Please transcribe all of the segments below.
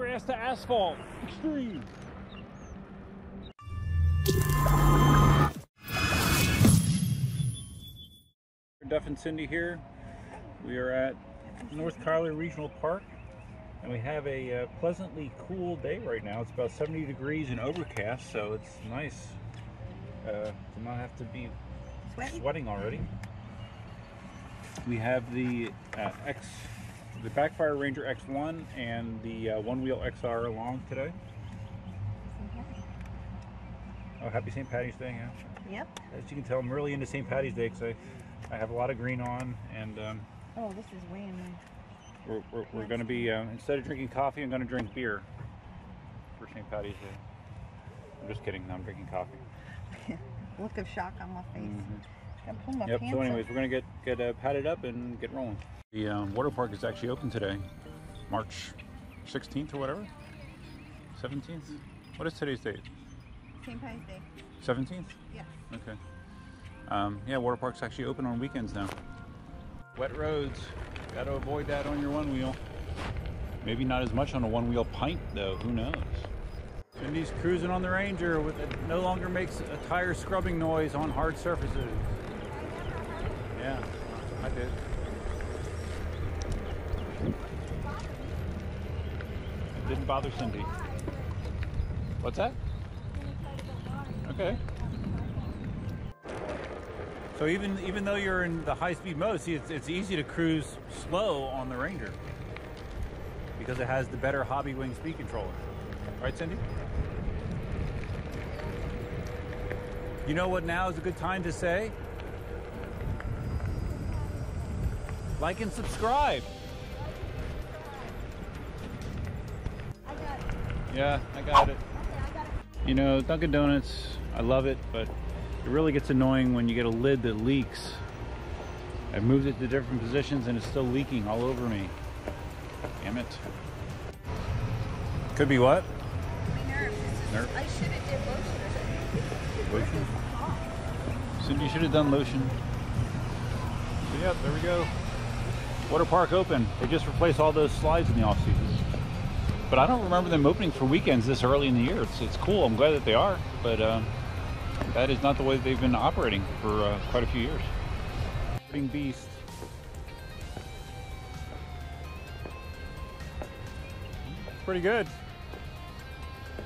grass to asphalt. Extreme. Duff and Cindy here. We are at North Tyler Regional Park, and we have a pleasantly cool day right now. It's about 70 degrees and overcast, so it's nice to not have to be sweating already. We have the Backfire Ranger X1 and the One Wheel XR along today. Oh, happy St. Patty's Day, yeah. Yep. As you can tell, I'm really into St. Patty's Day because I have a lot of green on, and oh, this is way in there. We're going to be, instead of drinking coffee, I'm going to drink beer for St. Patty's Day. I'm just kidding, I'm drinking coffee. Look of shock on my face. Mm-hmm. I pull my pants so anyways, up. We're going to get padded up and get rolling. The water park is actually open today, March 16th or whatever, 17th? What is today's date? St. Patty's Day. 17th? Yeah. Okay. Yeah, water park's actually open on weekends now. Wet roads. Got to avoid that on your one wheel. Maybe not as much on a one wheel pint though, who knows. Cindy's cruising on the Ranger with it, no longer makes a tire scrubbing noise on hard surfaces. Yeah, I did. It didn't bother Cindy. What's that? Okay. So even though you're in the high-speed mode, see, it's easy to cruise slow on the Ranger because it has the better Hobby Wing speed controller. Right, Cindy? You know what now is a good time to say? Like and subscribe. I got it. Yeah, I got it. You know, Dunkin' Donuts, I love it, but it really gets annoying when you get a lid that leaks. I've moved it to different positions and it's still leaking all over me. Damn it. Could be what? Nerve. I should have did lotion. Lotion? Cindy should have done lotion. So yeah, there we go. Water park open. They just replace all those slides in the off season. But I don't remember them opening for weekends this early in the year. It's cool. I'm glad that they are, but that is not the way they've been operating for quite a few years. Beast. It's pretty good.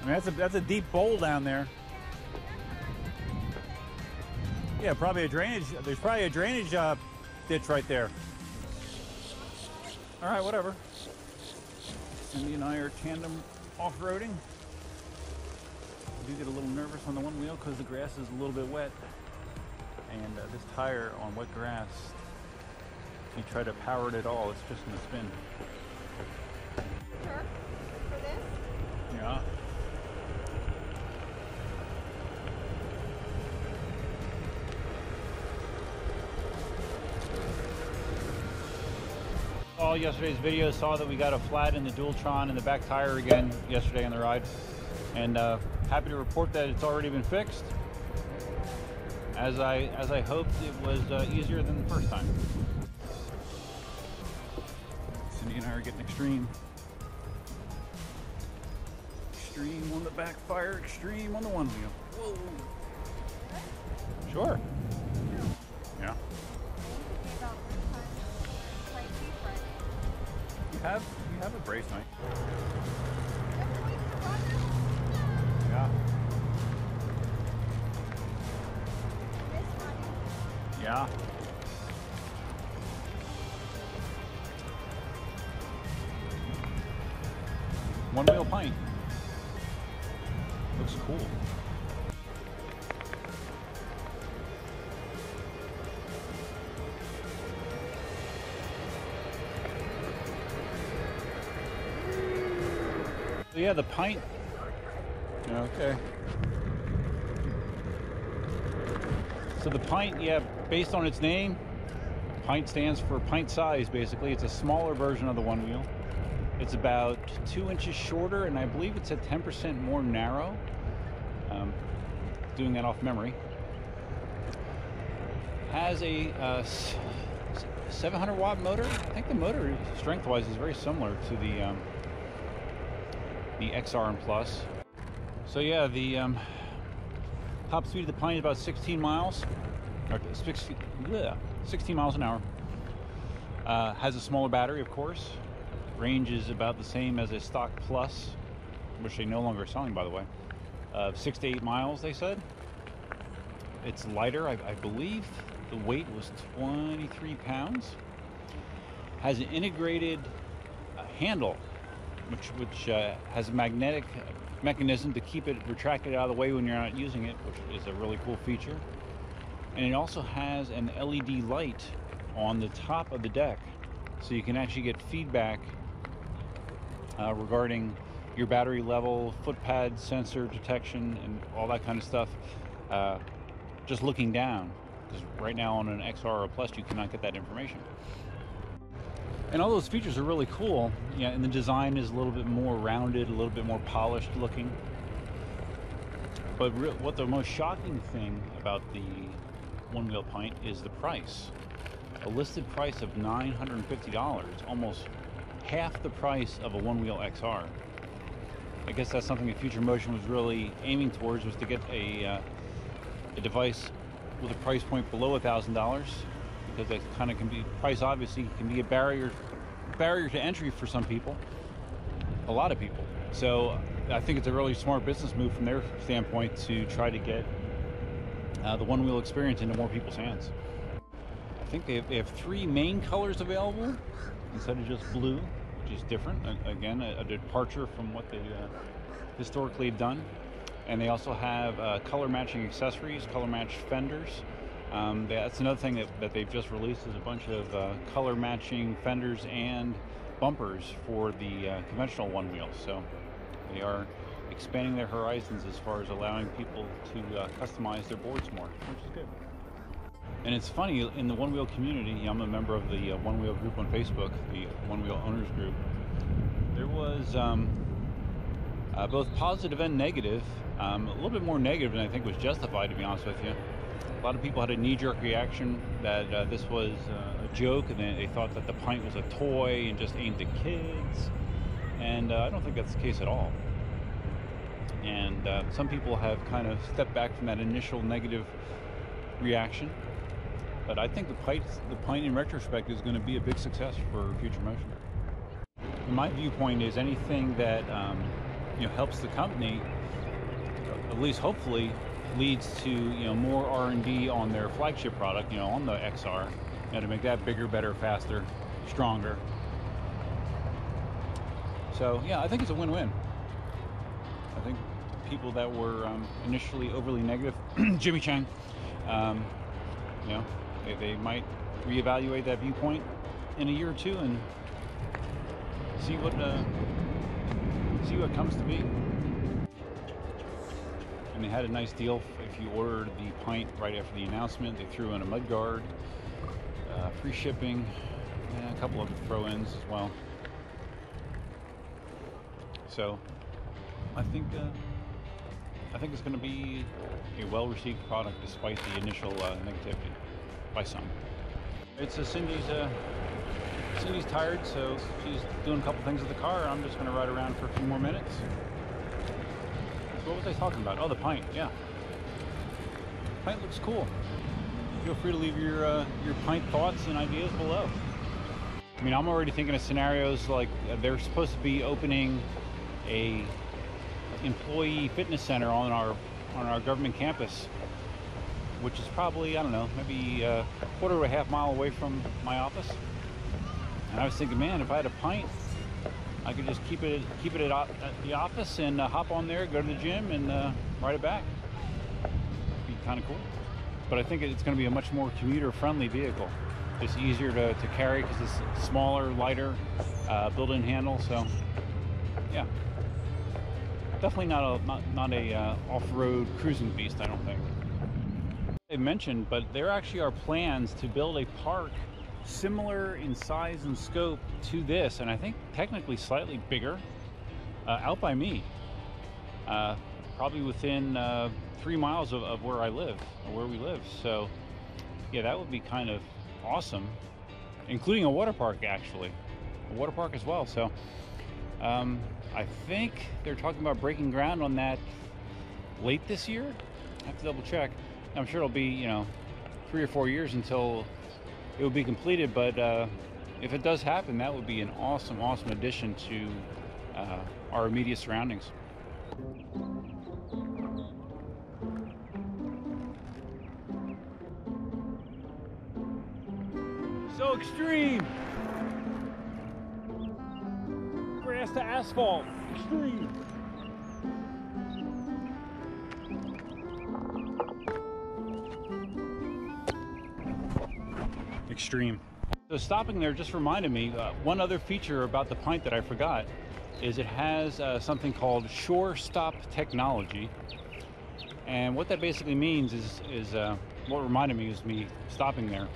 I mean, that's a deep bowl down there. Yeah, probably a drainage. There's probably a drainage ditch right there. All right, whatever. Cindy and I are tandem off-roading. I do get a little nervous on the one wheel because the grass is a little bit wet, and this tire on wet grass, if you try to power it at all, it's just going to spin. Sure. For this? Yeah. All yesterday's video saw that we got a flat in the Dualtron and the back tire again yesterday on the ride, and happy to report that it's already been fixed. As I hoped, it was easier than the first time. Cindy and I are getting extreme. Extreme on the backfire, extreme on the one wheel. Whoa. Sure. Yeah. You have a brace night. Yeah. Yeah. One wheel pint. Looks cool. Yeah, the pint. Okay. So the pint, yeah, based on its name, pint stands for pint size, basically. It's a smaller version of the one wheel. It's about 2 inches shorter, and I believe it's at 10% more narrow. Doing that off memory. Has a 700-watt motor. I think the motor, strength-wise, is very similar to the the XR and Plus. So yeah, the top speed of the Pint is about 16 miles, or 16 miles an hour. Has a smaller battery, of course. Range is about the same as a stock Plus, which they no longer are selling, by the way, of 6 to 8 miles, they said. It's lighter, I believe the weight was 23 pounds. Has an integrated handle, which has a magnetic mechanism to keep it retracted out of the way when you're not using it, which is a really cool feature. And it also has an LED light on the top of the deck, so you can actually get feedback regarding your battery level, foot pad sensor detection, and all that kind of stuff, just looking down, because right now on an XR or Plus you cannot get that information. And all those features are really cool, yeah, and the design is a little bit more rounded, a little bit more polished looking. But what the most shocking thing about the One Wheel Pint is the price. A listed price of $950, almost half the price of a One Wheel XR. I guess that's something that Future Motion was really aiming towards, was to get a device with a price point below $1,000, because that kind of can be, price obviously can be a barrier to entry for some people, a lot of people. So I think it's a really smart business move from their standpoint to try to get the One Wheel experience into more people's hands. I think they have three main colors available instead of just blue, which is different. Again, a departure from what they historically have done. And they also have color matching accessories, color matched fenders. That's another thing that they've just released, is a bunch of color matching fenders and bumpers for the conventional One Wheel. So they are expanding their horizons as far as allowing people to customize their boards more, which is good. And it's funny, in the One Wheel community, I'm a member of the One Wheel group on Facebook, the One Wheel Owners group. There was both positive and negative, a little bit more negative than I think was justified, to be honest with you. A lot of people had a knee-jerk reaction that this was a joke, and they thought that the Pint was a toy and just aimed at kids. And I don't think that's the case at all. And some people have kind of stepped back from that initial negative reaction. But I think the Pint in retrospect is going to be a big success for Future Motion. My viewpoint is anything that helps the company, at least hopefully, leads to more R&D on their flagship product, on the XR, to make that bigger, better, faster, stronger. So yeah, I think it's a win-win. I think people that were initially overly negative, Jimmy Chang, they might reevaluate that viewpoint in a year or two and see what comes to be. And they had a nice deal if you ordered the Pint right after the announcement. They threw in a mud guard, free shipping, and a couple of throw-ins as well. So I think it's going to be a well-received product despite the initial negativity by some. It's Cindy's tired, so she's doing a couple things with the car. I'm just going to ride around for a few more minutes. So what was I talking about? Oh, the Pint, yeah. Pint looks cool. Feel free to leave your Pint thoughts and ideas below. I mean, I'm already thinking of scenarios like they're supposed to be opening a employee fitness center on our government campus, which is probably, I don't know, maybe a quarter to a half mile away from my office. And I was thinking, man, if I had a Pint, I could just keep it at the office and hop on there, go to the gym, and ride it back. It'd be kind of cool. But I think it's going to be a much more commuter-friendly vehicle. It's easier to carry because it's smaller, lighter, built-in handle. So, yeah. Definitely not a off-road cruising beast, I don't think. I mentioned, but there actually are plans to build a park similar in size and scope to this, and I think technically slightly bigger, out by me, probably within 3 miles of where I live, or where we live. So yeah, that would be kind of awesome, including a water park as well. So I think they're talking about breaking ground on that late this year. I have to double check. I'm sure it'll be, you know, 3 or 4 years until it will be completed, but if it does happen, that would be an awesome, awesome addition to our immediate surroundings. So extreme! Grass to asphalt, extreme! Extreme. So stopping there just reminded me, one other feature about the Pint that I forgot is it has something called shore stop technology. And what that basically means is what reminded me is me stopping there.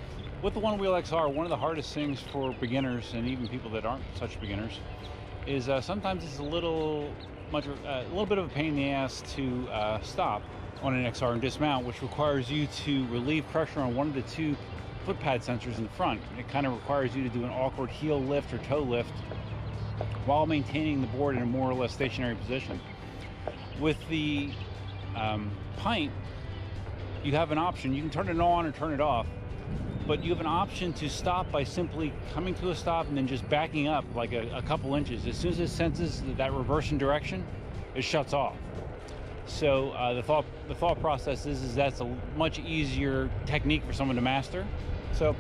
With the One Wheel XR, one of the hardest things for beginners and even people that aren't such beginners is sometimes it's a little bit of a pain in the ass to stop on an XR and dismount, which requires you to relieve pressure on one of the two foot pad sensors in the front. It kind of requires you to do an awkward heel lift or toe lift while maintaining the board in a more or less stationary position. With the Pint, you have an option. You can turn it on or turn it off, but you have an option to stop by simply coming to a stop and then just backing up like a couple inches. As soon as it senses that reverse in direction, it shuts off. So the thought process is that's a much easier technique for someone to master. So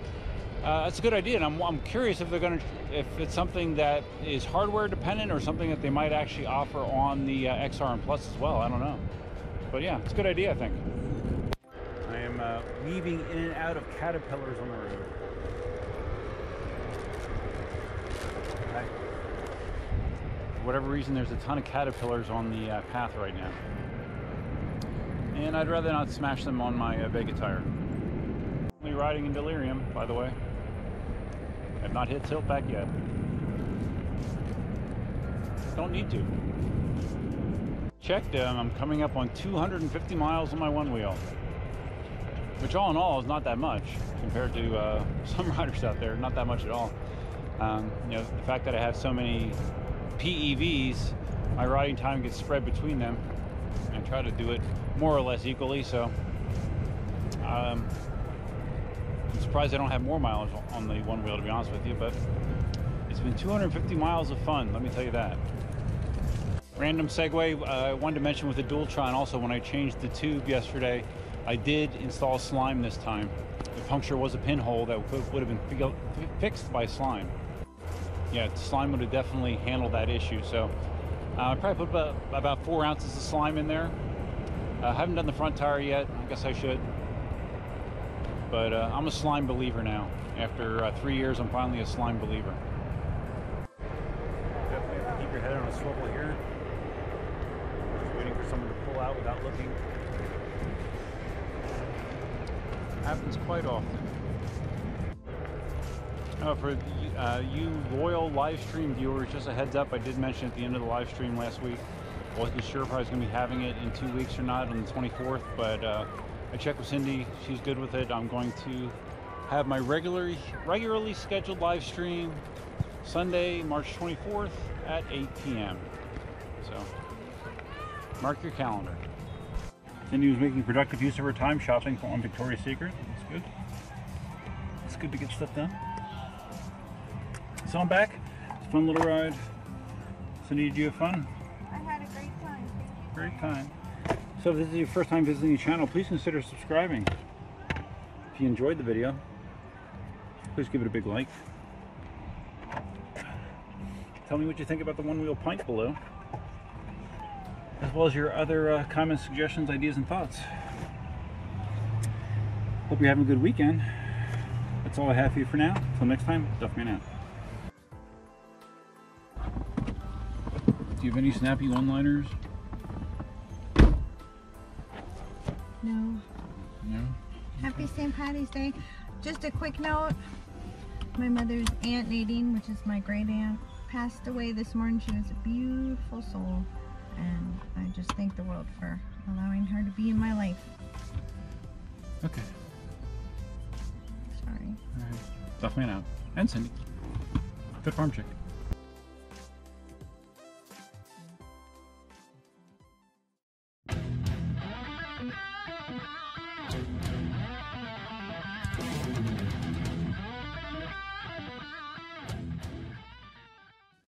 that's a good idea, and I'm curious if they're going to, if it's something that is hardware dependent or something that they might actually offer on the XR and Plus as well. I don't know, but yeah, it's a good idea. I think I am weaving in and out of caterpillars on the road. Hi. For whatever reason, there's a ton of caterpillars on the path right now. And I'd rather not smash them on my Vega tire. Only riding in delirium, by the way. I've not hit tilt back yet. Don't need to. Checked them. I'm coming up on 250 miles on my one wheel, which all in all is not that much compared to some riders out there. Not that much at all. You know, the fact that I have so many PEVs, my riding time gets spread between them. I try to do it more or less equally, so I'm surprised I don't have more miles on the one wheel, to be honest with you, but it's been 250 miles of fun, let me tell you that. Random segue, I wanted to mention with the Dualtron also, when I changed the tube yesterday, I did install slime this time. The puncture was a pinhole that would have been fixed by slime. Yeah, slime would have definitely handled that issue, so I probably put about 4 ounces of slime in there. I haven't done the front tire yet. I guess I should. But I'm a slime believer now. After 3 years, I'm finally a slime believer. Definitely have to keep your head on a swivel here. Just waiting for someone to pull out without looking. Happens quite often. Oh, for you loyal live stream viewers, just a heads up, I did mention at the end of the live stream last week, I wasn't sure if I was going to be having it in 2 weeks or not on the 24th, but I checked with Cindy, she's good with it. I'm going to have my regularly scheduled live stream Sunday, March 24th at 8 p.m. So, mark your calendar. Cindy was making productive use of her time shopping on Victoria's Secret. That's good. It's good to get stuff done. So I'm back. It's a fun little ride. Cindy, did you have fun? I had a great time. Great time. So if this is your first time visiting the channel, please consider subscribing. If you enjoyed the video, please give it a big like. Tell me what you think about the One Wheel Pint below, as well as your other comments, suggestions, ideas, and thoughts. Hope you're having a good weekend. That's all I have for you for now. Until next time, Duffman out. Do you have any snappy one-liners? No. No? Happy St. Patty's Day. Just a quick note. My mother's aunt Nadine, which is my great aunt, passed away this morning. She was a beautiful soul. And I just thank the world for allowing her to be in my life. Okay. Sorry. Alright. Duff Man out. And Cindy. Good farm chick.